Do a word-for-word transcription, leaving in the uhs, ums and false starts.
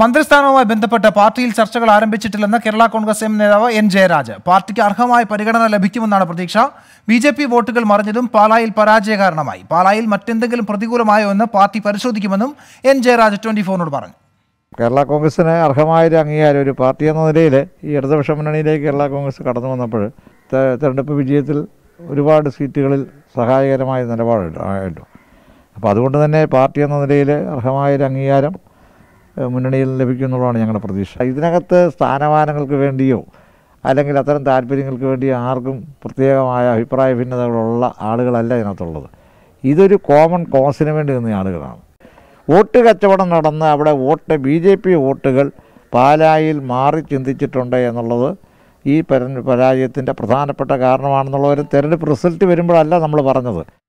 മന്ത്രിസ്ഥാനവുമായി ബന്ധപ്പെട്ട പാർട്ടിയിൽ ചർച്ചകൾ ആരംഭിച്ചിട്ടില്ലെന്ന് കേരള കോൺഗ്രസ് എം നേതാവ് എൻ ജയരാജ്. പാർട്ടിക്ക് അർഹമായ പരിഗണന ലഭിക്കുമെന്നാണ് പ്രതീക്ഷ. ബി ജെ പി വോട്ടുകൾ മറിഞ്ഞതും പാലായിൽ പരാജയ കാരണമായി. പാലായിൽ മറ്റെന്തെങ്കിലും പ്രതികൂലമായോ എന്ന് പാർട്ടി പരിശോധിക്കുമെന്നും എൻ ജയരാജ് ട്വന്റി ഫോറിനോട് പറഞ്ഞു. കേരള കോൺഗ്രസിന് അർഹമായൊരു അംഗീകാരം ഒരു പാർട്ടി എന്ന നിലയിൽ ഈ ഇടതുപക്ഷ മുന്നണിയിലേക്ക് കേരള കോൺഗ്രസ് കടന്നു വന്നപ്പോൾ തെരഞ്ഞെടുപ്പ് വിജയത്തിൽ ഒരുപാട് സീറ്റുകളിൽ സഹായകരമായ നിലപാടായിട്ടു. അപ്പോൾ അതുകൊണ്ട് തന്നെ പാർട്ടി എന്ന നിലയിൽ അർഹമായൊരു അംഗീകാരം മുന്നണിയിൽ ലഭിക്കുന്നുള്ളതാണ് ഞങ്ങളുടെ പ്രതീക്ഷ. ഇതിനകത്ത് സ്ഥാനമാനങ്ങൾക്ക് വേണ്ടിയോ അല്ലെങ്കിൽ അത്തരം താല്പര്യങ്ങൾക്ക് വേണ്ടിയോ ആർക്കും പ്രത്യേകമായ അഭിപ്രായ ഭിന്നതകളുള്ള ആളുകളല്ല ഇതിനകത്തുള്ളത്. ഇതൊരു കോമൺ കോസിന് വേണ്ടി നിന്ന ആളുകളാണ്. വോട്ട് കച്ചവടം നടന്ന് അവിടെ വോട്ട് ബി ജെ പി വോട്ടുകൾ പാലായിൽ മാറി ചിന്തിച്ചിട്ടുണ്ട് എന്നുള്ളത് ഈ പരാജയത്തിൻ്റെ പ്രധാനപ്പെട്ട കാരണമാണെന്നുള്ളവരും തെരഞ്ഞെടുപ്പ് റിസൾട്ട് വരുമ്പോഴല്ല നമ്മൾ പറഞ്ഞത്.